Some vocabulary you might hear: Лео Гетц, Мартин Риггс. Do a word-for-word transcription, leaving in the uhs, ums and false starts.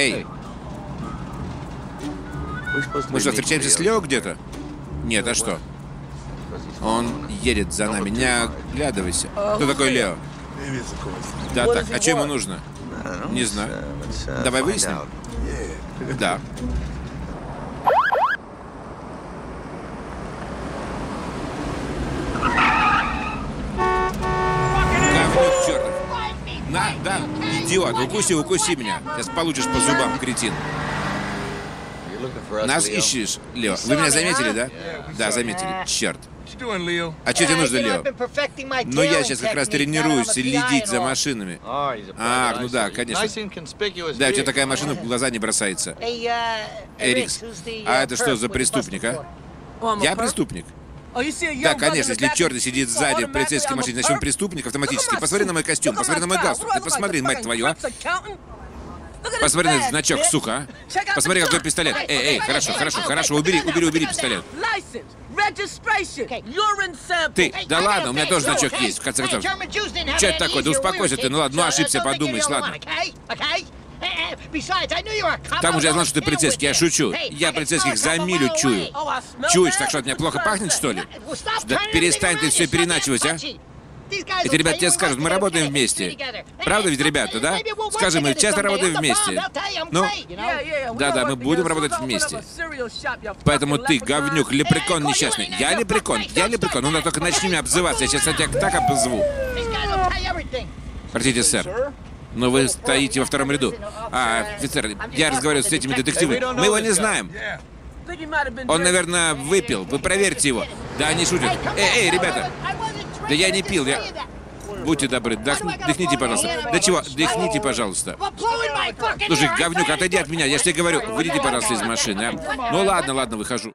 Эй! Мы что, встречаемся с Лео где-то? Нет, а что? Он едет за нами, не оглядывайся. Кто такой Лео? Да, так, а что ему нужно? Не знаю. Давай выясним? Да. Говнюк чертов. На, да, идиот, укуси, укуси меня. Сейчас получишь по зубам, кретин. Нас ищешь, Лео? Вы меня заметили, да? Да, заметили. Черт. А что тебе нужно, Лео? Ну, я сейчас как раз тренируюсь следить за машинами. А, ну да, конечно. Да, у тебя такая машина в глаза не бросается. Эй, Риггс, а это что за преступник, а? Я преступник? Да, конечно, если черт сидит сзади в полицейской машине, значит он преступник автоматически. Посмотри на мой костюм, посмотри на мой галстук. Ты посмотри, мать твою, а? Посмотри на этот значок, сука, а. Посмотри, какой пистолет. Эй, эй, хорошо, хорошо, хорошо, убери, убери, убери пистолет. Ты, да ладно, у меня тоже значок есть, в конце концов. Что это такое? Да успокойся ты, ну ладно, ну ошибся, подумаешь, ладно. К тому же я знал, что ты полицейский, я шучу. Я полицейских за милю чую. Чуешь, так что от меня плохо пахнет, что ли? Да перестань ты все переначивать, а? Эти ребята тебе скажут, мы работаем вместе. Правда ведь, ребята, да? Скажи, мы часто работаем вместе. Ну, да-да, мы будем работать вместе. Поэтому ты, говнюк, лепрекон несчастный. Я лепрекон, я лепрекон. Ну, только начни меня обзываться, я сейчас тебя так обозву. Простите, сэр. Но вы стоите во втором ряду. А, офицер, я разговариваю с этими детективами. Мы его не знаем. Он, наверное, выпил. Вы проверьте его. Да, они шутят. Эй, эй, ребята. Да я не пил, я... Будьте добры, дохни... дыхните, пожалуйста. Да чего? Дыхните, пожалуйста. Слушай, говнюк, отойди от меня, я же тебе говорю. Выйдите, пожалуйста, из машины, а? Ну ладно, ладно, выхожу.